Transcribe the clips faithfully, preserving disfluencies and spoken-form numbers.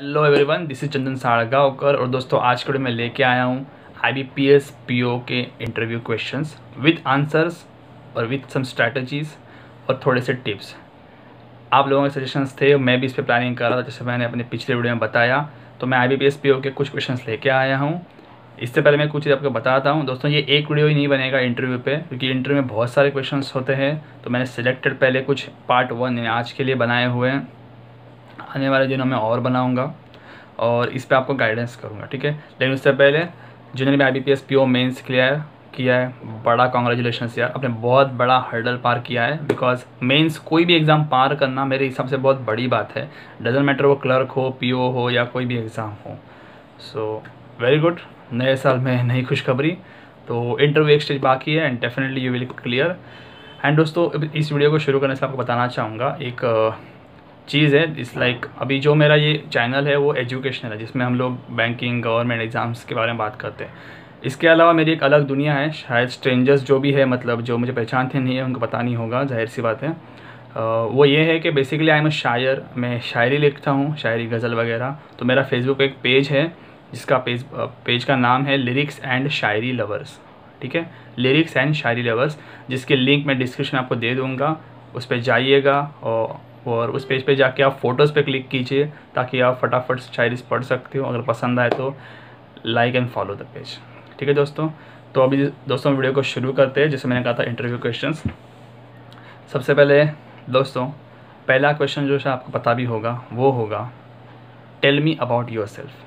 Hello everyone, this is Chandan Sargaonkar और दोस्तों आज के वीडियो में लेके आया हूँ I B P S P O के इंटरव्यू क्वेश्चंस विद आंसर्स और विद सम स्ट्रैटेजीज और थोड़े से टिप्स। आप लोगों के सजेशंस थे, मैं भी इस पे प्लानिंग कर रहा था जैसे मैंने अपने पिछले वीडियो में बताया। तो मैं I B P S P O के कुछ क्वेश्चन लेके आया हूँ। इससे पहले मैं कुछ चीज़ आपको बताता हूँ दोस्तों, ये एक वीडियो ही नहीं बनेगा इंटरव्यू पे, क्योंकि इंटरव्यू में बहुत सारे क्वेश्चन होते हैं। तो मैंने सिलेक्टेड पहले कुछ पार्ट वन आज के लिए बनाए हुए हैं, आने वाले दिनों में और बनाऊंगा और इस पे आपको गाइडेंस करूंगा, ठीक है। लेकिन उससे पहले जिन्होंने भी I B P S P O mains clear किया है, बड़ा कॉन्ग्रेचुलेशन यार, आपने बहुत बड़ा हर्डल पार किया है। बिकॉज मेंस कोई भी एग्ज़ाम पार करना मेरे हिसाब से बहुत बड़ी बात है, डजंट मैटर वो क्लर्क हो, पी ओ हो या कोई भी एग्ज़ाम हो। सो वेरी गुड, नए साल में नई खुशखबरी। तो इंटरव्यू एक स्टेज बाकी है and definitely you will clear. And दोस्तों इस वीडियो को शुरू करने से आपको बताना चाहूँगा एक चीज़ है, इस लाइक अभी जो मेरा ये चैनल है वो एजुकेशनल है, जिसमें हम लोग बैंकिंग गवर्नमेंट एग्ज़ाम्स के बारे में बात करते हैं। इसके अलावा मेरी एक अलग दुनिया है, शायद स्ट्रेंजर्स जो भी है, मतलब जो मुझे पहचानते नहीं है उनको पता नहीं होगा, जाहिर सी बात है। आ, वो ये है कि बेसिकली आई एम अ शायर, मैं शायरी लिखता हूँ, शायरी गज़ल वगैरह। तो मेरा फेसबुक एक पेज है जिसका पेज पेज का नाम है लिरिक्स एंड शायरी लवर्स, ठीक है, लिरिक्स एंड शायरी लवर्स, जिसके लिंक मैं डिस्क्रिप्शन आपको दे दूँगा। उस पर जाइएगा और और उस पेज पे जाके आप फ़ोटोज़ पे क्लिक कीजिए ताकि आप फटाफट शायरी पढ़ सकते हो। अगर पसंद आए तो like and follow the page, ठीक है दोस्तों। तो अभी दोस्तों वीडियो को शुरू करते हैं। जैसे मैंने कहा था इंटरव्यू क्वेश्चंस, सबसे पहले दोस्तों पहला क्वेश्चन जो शायद आपको पता भी होगा वो होगा tell me about yourself.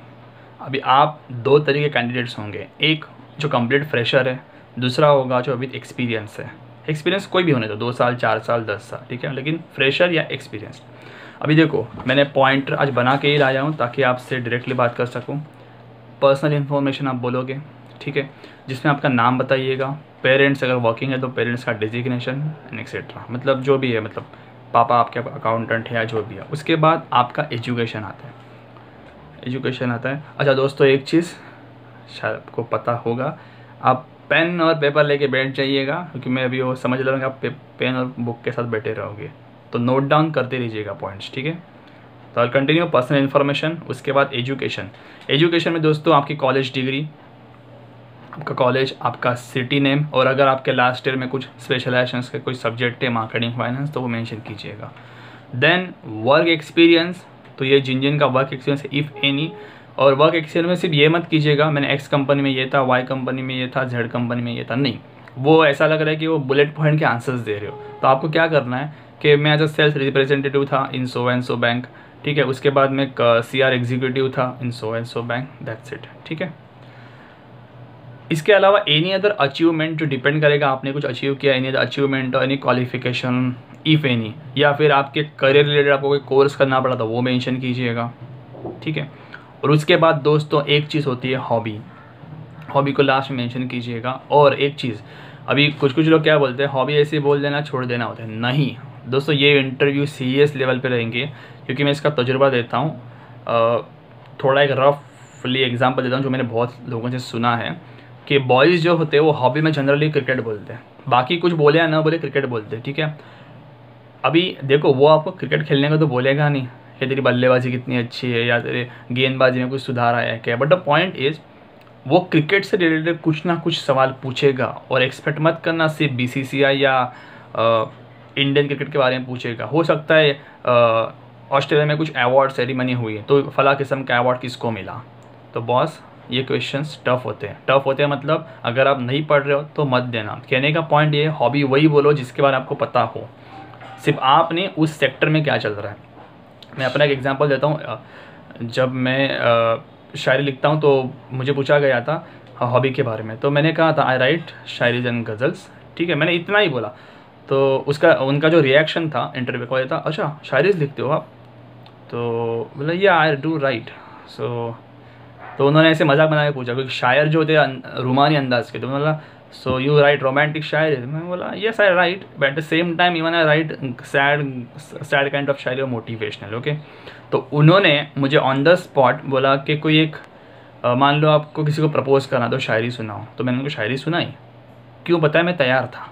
अभी आप दो तरीके कैंडिडेट्स होंगे, एक जो कम्प्लीट फ्रेशर है, दूसरा होगा जो विद एक्सपीरियंस है। एक्सपीरियंस कोई भी होने दो, दो साल चार साल दस साल ठीक है, लेकिन फ्रेशर या एक्सपीरियंस। अभी देखो मैंने पॉइंट आज बना के ही लाया हूँ ताकि आपसे डायरेक्टली बात कर सकूँ। पर्सनल इन्फॉर्मेशन आप बोलोगे, ठीक है, जिसमें आपका नाम बताइएगा, पेरेंट्स अगर वर्किंग है तो पेरेंट्स का डिजिग्नेशन एंड एक्सेट्रा, मतलब जो भी है, मतलब पापा आपके अकाउंटेंट है या जो भी है। उसके बाद आपका एजुकेशन आता है, एजुकेशन आता है। अच्छा दोस्तों एक चीज़ शायद आपको पता होगा, आप पेन और पेपर लेके बैठ जाइएगा, क्योंकि मैं अभी वो समझ रहा हूँ कि आप पे, पेन और बुक के साथ बैठे रहोगे, तो नोट डाउन करते रहिएगा पॉइंट्स, ठीक है। तो आई कंटिन्यू पर्सनल इन्फॉर्मेशन, उसके बाद एजुकेशन। एजुकेशन में दोस्तों आपकी कॉलेज डिग्री, आपका कॉलेज, आपका सिटी नेम, और अगर आपके लास्ट ईयर में कुछ स्पेशलाइजेशन के कोई सब्जेक्ट है मार्केटिंग फाइनेंस तो वो मैंशन कीजिएगा। देन वर्क एक्सपीरियंस, तो ये जिन जिन का वर्क एक्सपीरियंस है इफ़ एनी, और वर्क एक्सपीरियंस में सिर्फ ये मत कीजिएगा मैंने एक्स कंपनी में ये था, वाई कंपनी में ये था, जेड कंपनी में ये था, नहीं। वो ऐसा लग रहा है कि वो बुलेट पॉइंट के आंसर्स दे रहे हो। तो आपको क्या करना है कि मैं एज अ सेल्स रिप्रेजेंटेटिव था in so and so bank, ठीक है, उसके बाद मैं सी आर एग्जीक्यूटिव था in so and so bank, that's it, ठीक है। इसके अलावा एनी अदर अचीवमेंट, जो डिपेंड करेगा आपने कुछ अचीव किया, एनी अदर अचीवमेंट और एनी क्वालिफिकेशन इफ़ एनी, या फिर आपके करियर रिलेटेड आपको कोई कोर्स करना पड़ा था वो मैंशन कीजिएगा, ठीक है। और उसके बाद दोस्तों एक चीज़ होती है हॉबी, हॉबी को लास्ट में मेंशन कीजिएगा। और एक चीज़, अभी कुछ कुछ लोग क्या बोलते हैं, हॉबी ऐसे बोल देना छोड़ देना होता है, नहीं दोस्तों, ये इंटरव्यू सीरियस लेवल पे रहेंगे, क्योंकि मैं इसका तजुर्बा देता हूँ। थोड़ा एक रफली एग्जांपल देता हूँ जो मैंने बहुत लोगों से सुना है कि बॉयज़ जो होते हैं वो हॉबी में जनरली क्रिकेट बोलते हैं, बाकी कुछ बोले या ना बोले क्रिकेट बोलते हैं, ठीक है। अभी देखो वो आपको क्रिकेट खेलने को तो बोलेगा नहीं कि तेरी बल्लेबाजी कितनी अच्छी है या तेरे गेंदबाजी में कुछ सुधार आया है क्या, बट द पॉइंट इज़ वो क्रिकेट से रिलेटेड कुछ ना कुछ सवाल पूछेगा। और एक्सपेक्ट मत करना सिर्फ बीसीसीआई या इंडियन क्रिकेट के बारे में पूछेगा, हो सकता है ऑस्ट्रेलिया में कुछ अवार्ड सेरेमनी हुई है तो फला किस्म का अवार्ड किसको मिला। तो बॉस ये क्वेश्चंस टफ होते हैं, टफ होते हैं मतलब अगर आप नहीं पढ़ रहे हो तो मत देना। कहने का पॉइंट ये, हॉबी वही बोलो जिसके बारे में आपको पता हो, सिर्फ आपने उस सेक्टर में क्या चल रहा है। मैं अपना एक एग्जांपल देता हूँ, जब मैं शायरी लिखता हूँ तो मुझे पूछा गया था हॉबी के बारे में, तो मैंने कहा था I write shayaris and ghazals, ठीक है, मैंने इतना ही बोला। तो उसका उनका जो रिएक्शन था इंटरव्यू का, ये था अच्छा शायरीज लिखते हो आप, तो बोला या आई डू राइट। सो तो उन्होंने ऐसे मजाक बना के पूछा, क्योंकि शायर जो थे रूमानी अंदाज के, तो बोला so you write romantic shayari, मैं बोला yes I write, but at the same time even I write sad sad kind of shayari और मोटिवेशनल, ओके। तो उन्होंने मुझे ऑन द स्पॉट बोला कि कोई एक आ, मान लो आपको किसी को प्रपोज करना तो शायरी सुनाओ, तो मैंने उनको शायरी सुनाई, क्यों बताया, मैं तैयार था।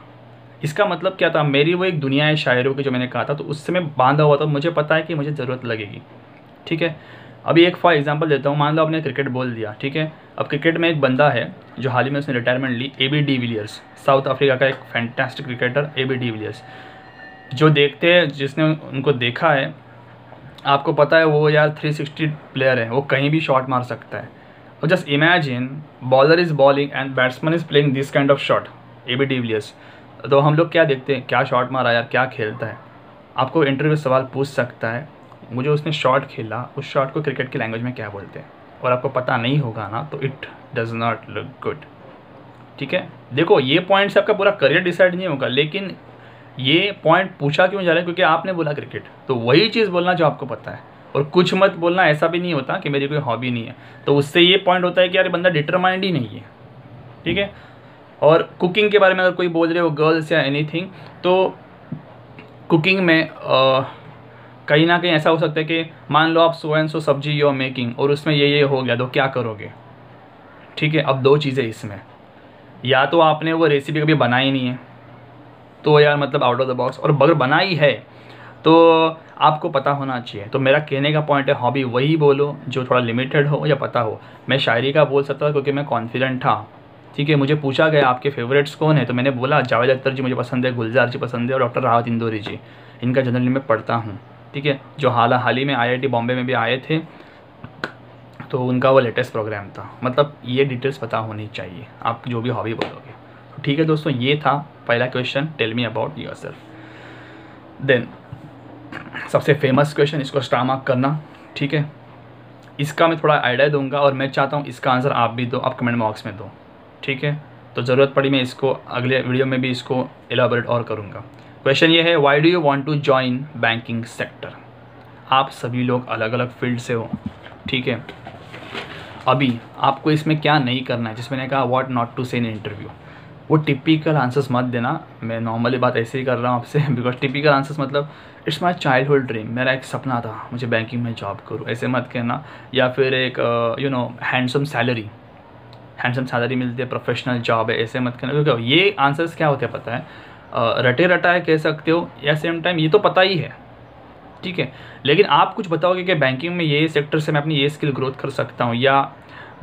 इसका मतलब क्या था, मेरी वो एक दुनिया है शायरों की जो मैंने कहा था, तो उससे मैं बांधा हुआ था, मुझे पता है कि मुझे ज़रूरत लगेगी, ठीक है। अभी एक फॉर एग्जांपल देता हूँ, मान लो आपने क्रिकेट बोल दिया, ठीक है। अब क्रिकेट में एक बंदा है जो हाल ही में उसने रिटायरमेंट ली, एबीडी विलियर्स, साउथ अफ्रीका का एक फैंटास्टिक क्रिकेटर एबीडी विलियर्स। जो देखते हैं, जिसने उनको देखा है, आपको पता है वो यार थ्री सिक्सटी प्लेयर है, वो कहीं भी शॉट मार सकता है। और just imagine bowler is bowling and batsman is playing this kind of shot, ABD Villiers. तो हम लोग क्या देखते हैं, क्या शॉट मारा यार, क्या खेलता है। आपको इंटरव्यू सवाल पूछ सकता है, मुझे उसने शॉट खेला, उस शॉट को क्रिकेट की लैंग्वेज में क्या बोलते हैं, और आपको पता नहीं होगा ना, तो it does not look good, ठीक है। देखो ये पॉइंट से आपका पूरा करियर डिसाइड नहीं होगा, लेकिन ये पॉइंट पूछा क्यों जा रहा है, क्योंकि आपने बोला क्रिकेट, तो वही चीज़ बोलना जो आपको पता है। और कुछ मत बोलना, ऐसा भी नहीं होता कि मेरी कोई हॉबी नहीं है, तो उससे ये पॉइंट होता है कि यार बंदा डिटरमाइंड ही नहीं है, ठीक है। और कुकिंग के बारे में अगर कोई बोल रहे हो, गर्ल्स या एनीथिंग, तो कुकिंग में आ, कहीं ना कहीं ऐसा हो सकता है कि मान लो आप सो एंड सो सब्जी यू आर मेकिंग और उसमें ये ये हो गया, तो क्या करोगे, ठीक है। अब दो चीज़ें इसमें, या तो आपने वो रेसिपी कभी बनाई नहीं है, तो यार मतलब आउट ऑफ द बॉक्स, और अगर बनाई है तो आपको पता होना चाहिए। तो मेरा कहने का पॉइंट है, हॉबी वही बोलो जो थोड़ा लिमिटेड हो या पता हो। मैं शायरी का बोल सकता था क्योंकि मैं कॉन्फिडेंट था, ठीक है। मुझे पूछा गया आपके फेवरेट्स कौन है, तो मैंने बोला जावेद अख्तर जी मुझे पसंद है, गुलजार जी पसंद है, और डॉक्टर रावत इंदोरी जी, इनका जनरली मैं पढ़ता हूँ, ठीक है। जो हाल हाल ही में आई आई टी बॉम्बे में भी आए थे, तो उनका वो लेटेस्ट प्रोग्राम था। मतलब ये डिटेल्स पता होनी चाहिए आप जो भी हॉबी बोलोगे, ठीक है। दोस्तों ये था पहला question, tell me about yourself. Then सबसे फेमस क्वेश्चन, इसको स्टार मार्क करना, ठीक है। इसका मैं थोड़ा आइडिया दूंगा और मैं चाहता हूँ इसका आंसर आप भी दो, आप कमेंट बॉक्स में दो, ठीक है। तो ज़रूरत पड़ी मैं इसको अगले वीडियो में भी इसको एलाबोरेट और करूँगा। क्वेश्चन ये है, why do you want to join banking sector. आप सभी लोग अलग अलग फील्ड से हो, ठीक है। अभी आपको इसमें क्या नहीं करना है, जिसमें मैंने कहा what not to say in interview, वो टिपिकल आंसर्स मत देना। मैं नॉर्मली बात ऐसे ही कर रहा हूँ आपसे, बिकॉज टिपिकल आंसर्स मतलब इट्स माई चाइल्डहुड ड्रीम, मेरा एक सपना था मुझे बैंकिंग में जॉब करूँ, ऐसे मत कहना। या फिर एक you know handsome salary, handsome salary मिलती है, प्रोफेशनल जॉब है, ऐसे मत कहना। क्योंकि ये आंसर्स क्या होते हैं पता है, रटे रटाए कह सकते हो, या सेम टाइम ये तो पता ही है, ठीक है। लेकिन आप कुछ बताओगे कि बैंकिंग में ये सेक्टर से मैं अपनी ये स्किल ग्रोथ कर सकता हूँ, या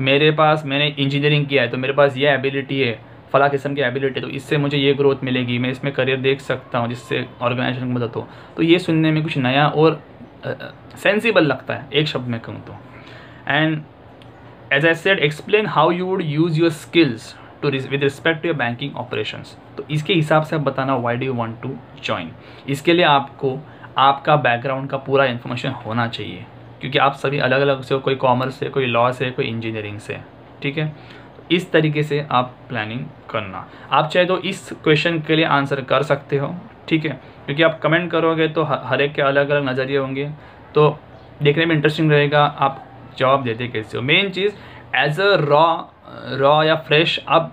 मेरे पास मैंने इंजीनियरिंग किया है तो मेरे पास ये एबिलिटी है, फला किस्म की एबिलिटी, तो इससे मुझे ये ग्रोथ मिलेगी, मैं इसमें करियर देख सकता हूँ जिससे ऑर्गेनाइजेशन को मदद हो। तो ये सुनने में कुछ नया और सेंसिबल लगता है, एक शब्द में कहूँ तो। And as I said, explain how you would use your skills to with respect to your banking operations. तो इसके हिसाब से आप बताना why do you want to join. इसके लिए आपको आपका बैकग्राउंड का पूरा इन्फॉर्मेशन होना चाहिए, क्योंकि आप सभी अलग अलग से हो, कोई कॉमर्स से, कोई लॉ से, कोई इंजीनियरिंग से, ठीक है। इस तरीके से आप प्लानिंग करना। आप चाहे तो इस क्वेश्चन के लिए आंसर कर सकते हो, ठीक है, क्योंकि आप कमेंट करोगे तो हर एक के अलग अलग नज़रिए होंगे, तो देखने में इंटरेस्टिंग रहेगा आप जवाब देते कैसे हो। मेन चीज़ एज अ रॉ रॉ या फ्रेश आप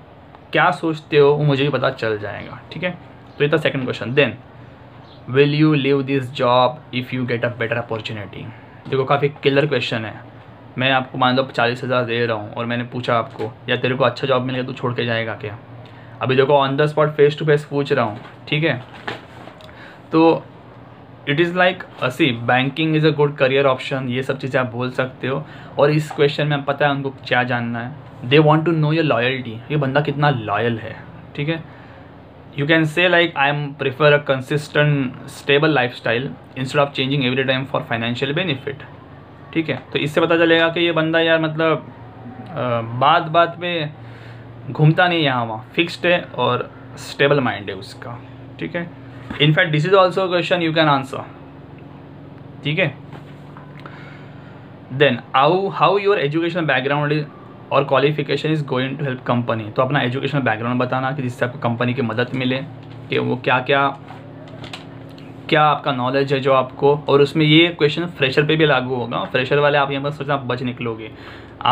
क्या सोचते हो वो मुझे भी पता चल जाएगा, ठीक है। तो ये था second question. Then will you leave this job if you get a better opportunity. देखो काफ़ी किलर क्वेश्चन है। मैं आपको मान लो चालीस हज़ार दे रहा हूँ और मैंने पूछा आपको या तेरे को अच्छा जॉब मिलेगा तो छोड़ के जाएगा क्या। अभी देखो on the spot face to face पूछ रहा हूँ, ठीक है। तो it is like see banking is a good career option, ये सब चीज़ें आप बोल सकते हो। और इस क्वेश्चन में आप पता है उनको क्या जानना है, they want to know your loyalty, ये बंदा कितना लॉयल है, ठीक है। You can say like I am prefer a consistent stable life style instead of changing every time for financial benefit, ठीक है। तो इससे पता चलेगा कि ये बंदा यार मतलब बात बात में घूमता नहीं, यहाँ वहाँ फिक्स्ड है और स्टेबल माइंड है उसका, ठीक है। In fact, this is also a question you can answer, ठीक है। Then how how your educational background is और qualification is going to help company। तो अपना educational background बताना कि जिससे आपको company की मदद मिले, कि वो क्या क्या क्या आपका knowledge है जो आपको, और उसमें ये question fresher पे भी लागू होगा। fresher वाले आप यहाँ पर सोचना आप बच निकलोगे,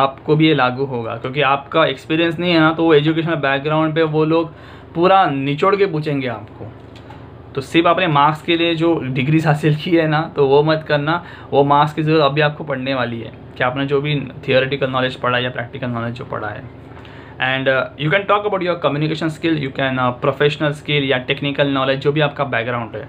आपको भी ये लागू होगा क्योंकि आपका experience नहीं है ना, तो वो educational background पे वो लोग पूरा निचोड़ के पूछेंगे आपको। तो सिर्फ आपने मार्क्स के लिए जो डिग्रीज हासिल की है ना, तो वो मत करना, वो मार्क्स की ज़रूरत अभी आपको पढ़ने वाली है कि आपने जो भी थियोरेटिकल नॉलेज पढ़ा है या प्रैक्टिकल नॉलेज जो पढ़ा है। And you can talk about your communication skill, you can professional skill या टेक्निकल नॉलेज, जो भी आपका बैकग्राउंड है,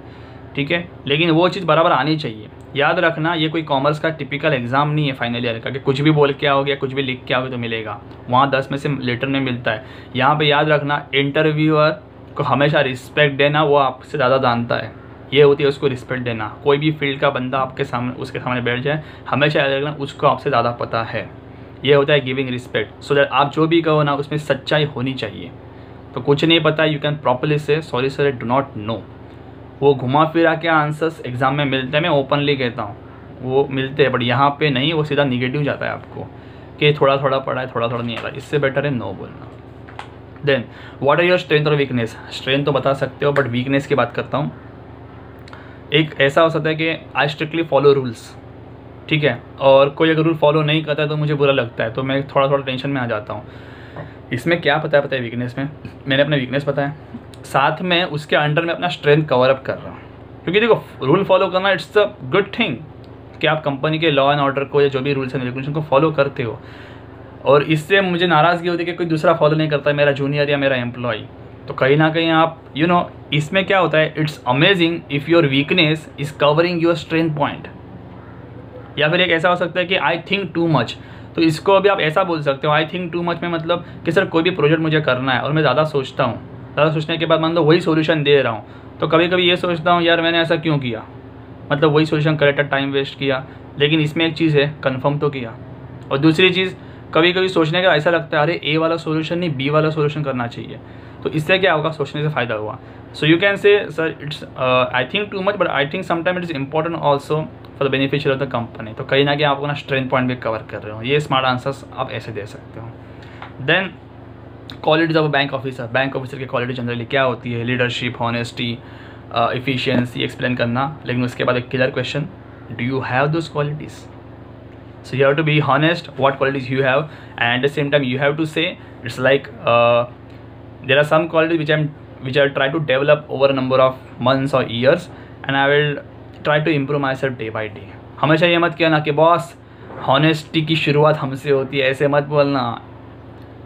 ठीक है। लेकिन वो चीज़ बराबर आनी चाहिए। याद रखना ये कोई कॉमर्स का टिपिकल एग्जाम नहीं है फाइनल ईयर का कि कुछ भी बोल के आओगे या कुछ भी लिख के आओगे तो मिलेगा। वहाँ दस में से लेटर में मिलता है। यहाँ पे याद रखना इंटरव्यूअर को हमेशा रिस्पेक्ट देना, वो आपसे ज़्यादा जानता है, ये होती है उसको रिस्पेक्ट देना। कोई भी फील्ड का बंदा आपके सामने उसके सामने बैठ जाए, हमेशा याद रखना उसको आपसे ज़्यादा पता है, ये होता है गिविंग रिस्पेक्ट। सो दैट आप जो भी कहो ना उसमें सच्चाई होनी चाहिए। तो कुछ नहीं पता you can properly say sorry sir I do not know. वो घुमा फिरा के आंसर्स एग्ज़ाम में मिलते हैं, मैं ओपनली कहता हूँ वो मिलते हैं, बट यहाँ पे नहीं, वो सीधा निगेटिव जाता है आपको कि थोड़ा थोड़ा पढ़ा है थोड़ा थोड़ा नहीं आता। इससे बेटर है नो बोलना। Then what are your strength और वीकनेस। स्ट्रेंथ तो बता सकते हो बट वीकनेस की बात करता हूँ। एक ऐसा हो सकता है कि आई स्ट्रिक्टली फॉलो रूल्स, ठीक है, और कोई अगर रूल फॉलो नहीं करता है तो मुझे बुरा लगता है, तो मैं थोड़ा थोड़ा टेंशन में आ जाता हूँ। इसमें क्या पता है पता है वीकनेस में मैंने अपना वीकनेस बताया, साथ में उसके अंडर में अपना स्ट्रेंथ कवर अप कर रहा हूँ। क्योंकि देखो रूल फॉलो करना इट्स अ गुड थिंग कि आप कंपनी के लॉ एंड ऑर्डर को या जो भी रूल्स एंड रेगुलेशन को फॉलो करते हो, और इससे मुझे नाराज़गी होती है कि कोई दूसरा फॉलो नहीं करता है, मेरा जूनियर या मेरा एम्प्लॉय। तो कहीं ना कहीं आप यू नो इसमें क्या होता है, it's amazing if your weakness is covering your strength point. या फिर एक ऐसा हो सकता है कि आई थिंक टू मच, तो इसको अभी आप ऐसा बोल सकते हो आई थिंक टू मच में मतलब कि सर कोई भी प्रोजेक्ट मुझे करना है और मैं ज़्यादा सोचता हूँ, ज़्यादा सोचने के बाद मान लो वही सोल्यूशन दे रहा हूँ, तो कभी कभी ये सोचता हूँ यार मैंने ऐसा क्यों किया, मतलब वही सोल्यूशन करेक्ट टाइम वेस्ट किया। लेकिन इसमें एक चीज़ है कंफर्म तो किया। और दूसरी चीज़ कभी कभी सोचने का ऐसा लगता है अरे ए वाला सोल्यूशन नहीं बी वाला सोल्यूशन करना चाहिए, तो इससे क्या होगा सोचने से फ़ायदा हुआ। So you can say sir it's I think too much but I think sometime it is important also for the beneficial of the company. तो कहीं ना कहीं आपको ना स्ट्रेंथ पॉइंट भी कवर कर रहे हो। ये स्मार्ट आंसर्स आप ऐसे दे सकते हो। Then qualities of bank officer. Bank officer की क्वालिटी जनरली क्या होती है, लीडरशिप, हॉनेस्टी, एफिशिएंसी, एक्सप्लेन करना। लेकिन उसके बाद एक killer question, do you have those qualities. So you have to be honest what qualities you have and at the same time you have to say it's like there are some qualities which I which I try to develop over number of months और years and I will try to improve myself day by day. हमेशा ये मत कहना कि boss honesty की शुरुआत हमसे होती है, ऐसे मत बोलना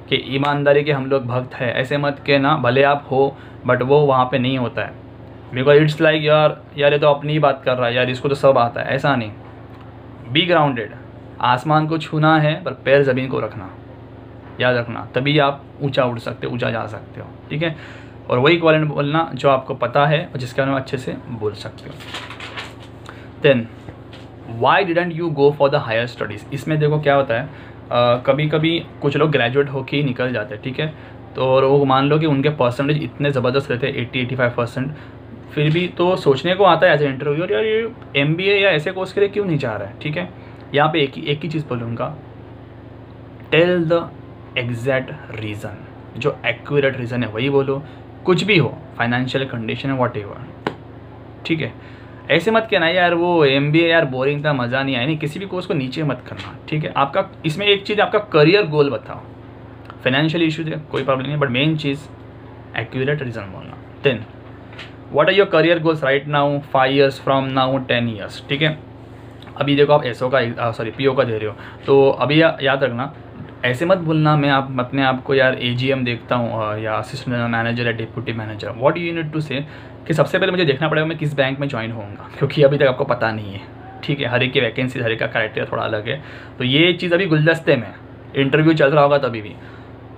कि ईमानदारी के हम लोग भक्त है, ऐसे मत कहना। भले आप हो बट वो वहाँ पे नहीं होता है, बिकॉज इट्स लाइक यार यार ये तो अपनी ही बात कर रहा है, यार इसको तो सब आता है, ऐसा नहीं। बी ग्राउंडेड, आसमान को छूना है पर पैर ज़मीन को रखना, याद रखना, तभी आप ऊंचा उड़ सकते हो, ऊंचा जा सकते हो, ठीक है। और वही क्वालिटी बोलना जो आपको पता है और जिसके बारे में अच्छे से बोल सकते हो। Then why didn't you go for the higher studies. इसमें देखो क्या होता है, Uh, कभी कभी कुछ लोग ग्रेजुएट होके ही निकल जाते हैं, ठीक है, तो और वो मान लो कि उनके परसेंटेज इतने ज़बरदस्त रहते हैं अस्सी पचासी परसेंट, फिर भी तो सोचने को आता है एज ए इंटरव्यू और यार ये एमबीए या ऐसे कोर्स के लिए क्यों नहीं जा रहा है, ठीक है। यहाँ पे एक ही एक ही चीज़ बोलूँगा, टेल द एग्जैक्ट रीज़न, जो एक्यूरेट रीज़न है वही बोलो, कुछ भी हो, फाइनेंशियल कंडीशन है, वॉट एवर, ठीक है। ऐसे मत कहना यार वो एमबीए यार बोरिंग था, मज़ा नहीं आया, नहीं, किसी भी कोर्स को नीचे मत करना, ठीक है। आपका इसमें एक चीज़, आपका करियर गोल बताओ, फाइनेंशियल इश्यूज है कोई प्रॉब्लम नहीं, बट मेन चीज़ एक्यूरेट रीज़न बोलना। Then what are your career goals right now, five years from now, ten years, ठीक है। अभी देखो आप एसओ का सॉरी पीओ का दे रहे हो, तो अभी या, याद रखना ऐसे मत बोलना मैं आप अपने आप को यार एजीएम देखता हूँ या असिस्टेंट जनरल मैनेजर या deputy manager. What you need to say कि सबसे पहले मुझे देखना पड़ेगा मैं किस बैंक में ज्वाइन होऊंगा, क्योंकि अभी तक आपको पता नहीं है, ठीक है। हर एक की वैकेंसी, हर एक का क्राइटेरिया थोड़ा अलग है, तो ये चीज़ अभी गुलदस्ते में, इंटरव्यू चल रहा होगा तभी भी,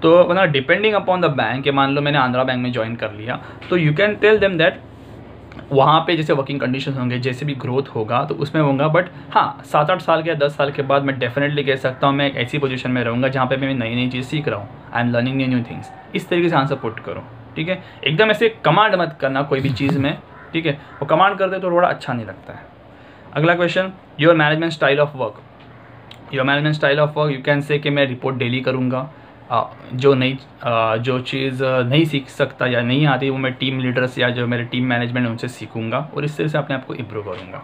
तो मतलब डिपेंडिंग अपॉन द बैंक के मान लो मैंने आंध्रा बैंक में ज्वाइन कर लिया, तो you can tell them that वहाँ पे जैसे वर्किंग कंडीशन होंगे, जैसे भी ग्रोथ होगा तो उसमें होगा, बट हाँ सात आठ साल के या दस साल के बाद मैं डेफिनेटली कह सकता हूँ मैं एक ऐसी पोजीशन में रहूँगा जहाँ पे मैं नई नई चीज़ सीख रहा हूँ, I am learning new new things. इस तरीके से आंसर पुट करो, ठीक है। एकदम ऐसे कमांड मत करना कोई भी चीज़ में, ठीक है, और कमांड करते तो थोड़ा अच्छा नहीं लगता है। अगला question, your management style of work. Your management style of work you can say कि मैं रिपोर्ट डेली करूँगा, जो नई जो चीज़ नहीं सीख सकता या नहीं आती वो मैं टीम लीडर्स या जो मेरे टीम मैनेजमेंट है उनसे सीखूंगा और इस तरह से अपने आप को इम्प्रूव करूँगा।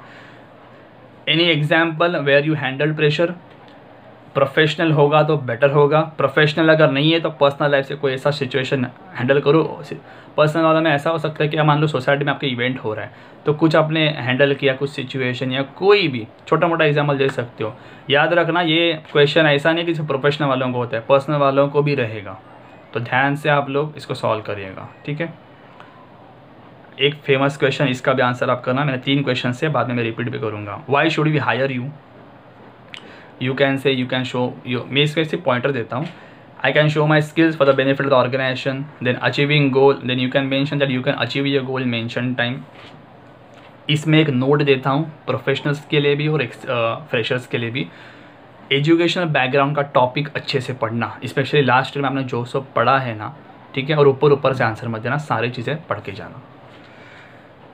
Any example where you handle pressure, professional होगा तो बेटर होगा, प्रोफेशनल अगर नहीं है तो पर्सनल लाइफ से कोई ऐसा सिचुएशन हैंडल करो। पर्सनल वाला में ऐसा हो सकता है कि मान लो सोसाइटी में आपके इवेंट हो रहा है तो कुछ आपने हैंडल किया, कुछ सिचुएशन या कोई भी छोटा मोटा एग्जाम्पल दे सकते हो। याद रखना ये क्वेश्चन ऐसा नहीं कि सिर्फ प्रोफेशनल वालों को होता है, पर्सनल वालों को भी रहेगा, तो ध्यान से आप लोग इसको सॉल्व करिएगा, ठीक है। एक फेमस क्वेश्चन, इसका भी आंसर आप करना। मैंने तीन क्वेश्चन से बाद में मैं रिपीट भी करूँगा। Why should we hire you, you can say, you can show you, मैं इसको इससे पॉइंटर देता हूँ। I can show my skills for the benefit of the organisation, then achieving goal, then you can mention that you can achieve your goal mention time. इसमें एक note देता हूँ professionals के लिए भी और फ्रेशर्स के लिए भी, एजुकेशनल बैकग्राउंड का टॉपिक अच्छे से पढ़ना, स्पेशली लास्ट ईयर में आपने जो सब पढ़ा है ना, ठीक है, और ऊपर ऊपर से आंसर मत देना, सारी चीज़ें पढ़ के जाना।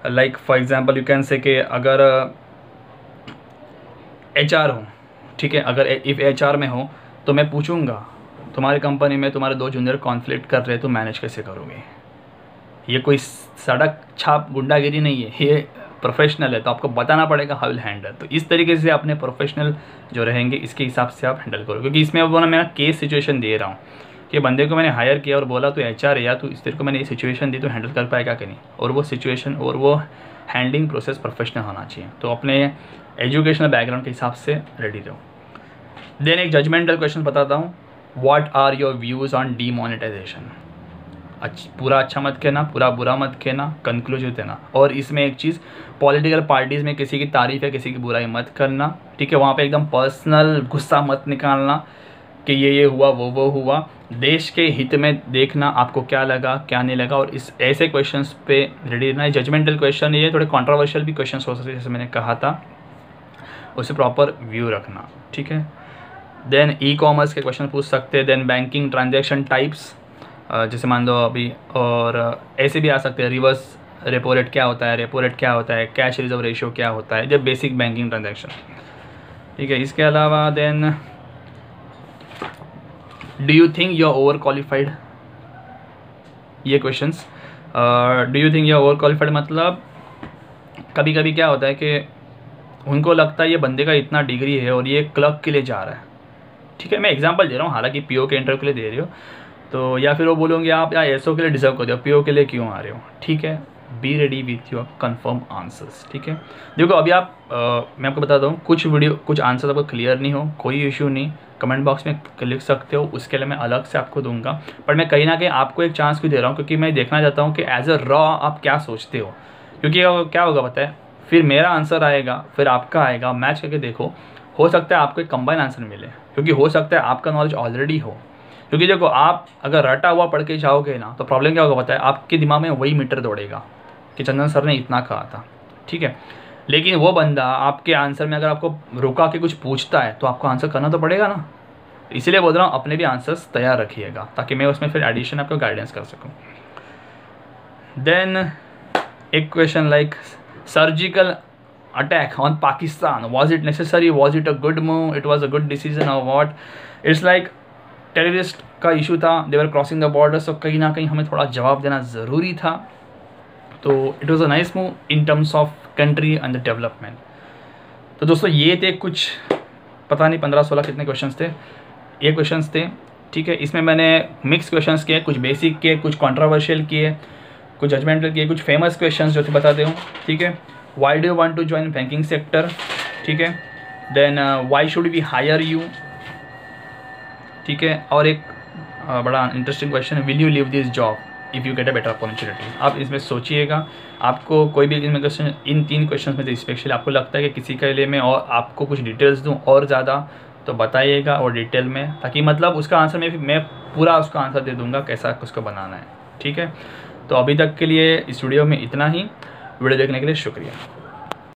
Like for example you can say कि अगर एचआर हो, ठीक है, अगर इफ़ एचआर में हो तो मैं पूछूंगा तुम्हारी कंपनी में तुम्हारे दो जूनियर कॉन्फ्लिक्ट कर रहे हैं, तो मैनेज कैसे करोगे। ये कोई सड़क छाप गुंडागिरी नहीं है, ये प्रोफेशनल है, तो आपको बताना पड़ेगा हाउ विल हैंडल। तो इस तरीके से अपने प्रोफेशनल जो रहेंगे इसके हिसाब से आप हैंडल करो, क्योंकि इसमें वो ना मैं केस सिचुएशन दे रहा हूँ कि बंदे को मैंने हायर किया और बोला तो एचआर है या तो इस तरह को मैंने ये सिचुएशन दी, तो हैंडल कर पाएगा कि नहीं, और वो सिचुएशन और वो हैंडलिंग प्रोसेस प्रोफेशनल होना चाहिए। तो अपने एजुकेशनल बैकग्राउंड के हिसाब से रेडी रहो। देन एक जजमेंटल क्वेश्चन बताता हूँ, what are your views on demonetization. अच्छ पूरा अच्छा मत कहना, पूरा बुरा मत कहना, कंक्लूजन देना। और इसमें एक चीज़, पॉलिटिकल पार्टीज़ में किसी की तारीफ़ या किसी की बुराई मत करना, ठीक है, वहाँ पे एकदम पर्सनल गुस्सा मत निकालना कि ये ये हुआ वो वो हुआ। देश के हित में देखना आपको क्या लगा क्या नहीं लगा, और इस ऐसे क्वेश्चंस पे रेडी रहना। जजमेंटल क्वेश्चन ये थोड़े कॉन्ट्रोवर्शियल भी क्वेश्चन हो सकते हैं, जैसे मैंने कहा था उसे प्रॉपर व्यू रखना, ठीक है। देन ई कॉमर्स के क्वेश्चन पूछ सकते हैं, देन बैंकिंग ट्रांजेक्शन टाइप्स, जैसे मान लो अभी, और ऐसे भी आ सकते हैं, रिवर्स रेपो रेट क्या होता है, रेपो रेट क्या होता है, कैश रिजर्व रेशियो क्या होता है, जब बेसिक बैंकिंग ट्रांजैक्शन, ठीक है। इसके अलावा then do you think you are over qualified, ये questions. Do you think you are over qualified मतलब कभी कभी क्या होता है कि उनको लगता है ये बंदे का इतना डिग्री है और ये क्लर्क के लिए जा रहा है, ठीक है, मैं एग्जाम्पल दे रहा हूँ, हालाँकि पी ओ के इंटरव्यू के लिए दे रही हो, तो या फिर वो बोलोगे आप या एसओ के लिए डिजर्व कर दो, पीओ के लिए क्यों आ रहे हो, ठीक है। Be ready with your confirm answers, ठीक है। देखो अभी आप आ, मैं आपको बता दूँ, कुछ वीडियो कुछ आंसर आपको क्लियर नहीं हो, कोई इशू नहीं, कमेंट बॉक्स में लिख सकते हो, उसके लिए मैं अलग से आपको दूंगा, पर मैं कहीं ना कहीं आपको एक चांस क्यों दे रहा हूँ, क्योंकि मैं देखना चाहता हूँ कि एज अ रॉ आप क्या सोचते हो, क्योंकि क्या होगा पता है, फिर मेरा आंसर आएगा फिर आपका आएगा, मैच करके देखो, हो सकता है आपको एक कंबाइन आंसर मिले, क्योंकि हो सकता है आपका नॉलेज ऑलरेडी हो। क्योंकि देखो आप अगर रटा हुआ पढ़ के जाओगे ना तो प्रॉब्लम क्या होगा पता है, आपके दिमाग में वही मीटर दौड़ेगा कि चंदन सर ने इतना कहा था, ठीक है, लेकिन वो बंदा आपके आंसर में अगर आपको रुका के कुछ पूछता है तो आपको आंसर करना तो पड़ेगा ना। इसीलिए बोल रहा हूँ अपने भी आंसर्स तैयार रखिएगा, ताकि मैं उसमें फिर एडिशन आपको गाइडेंस कर सकूँ। देन एक question like surgical attack on Pakistan, was it necessary, was it a good move, it was a good decision और वॉट। इट्स लाइक टेररिस्ट का इशू था, देवर क्रॉसिंग द बॉर्डर्स, और कहीं ना कहीं हमें थोड़ा जवाब देना ज़रूरी था, तो it was a nice move in terms of country and the development. तो दोस्तों ये थे कुछ, पता नहीं पंद्रह सोलह कितने क्वेश्चंस थे, ये क्वेश्चंस थे, ठीक है। इसमें मैंने मिक्स क्वेश्चंस किए, कुछ बेसिक किए, कुछ कॉन्ट्रोवर्शियल किए, कुछ जजमेंटल किए, कुछ फेमस क्वेश्चन जो थे बताते हूँ, ठीक है। Why do you want to join banking sector, ठीक है, then why should we hire you, ठीक है, और एक बड़ा इंटरेस्टिंग क्वेश्चन है, will you leave this job if you get a better opportunity. आप इसमें सोचिएगा, आपको कोई भी इनमें क्वेश्चन, इन तीन क्वेश्चन में स्पेशली आपको लगता है कि किसी के लिए मैं और आपको कुछ डिटेल्स दूं और ज़्यादा, तो बताइएगा और डिटेल में, ताकि मतलब उसका आंसर में मैं पूरा उसका आंसर दे दूँगा कैसा उसको बनाना है, ठीक है। तो अभी तक के लिए इस वीडियो में इतना ही, वीडियो देखने के लिए शुक्रिया।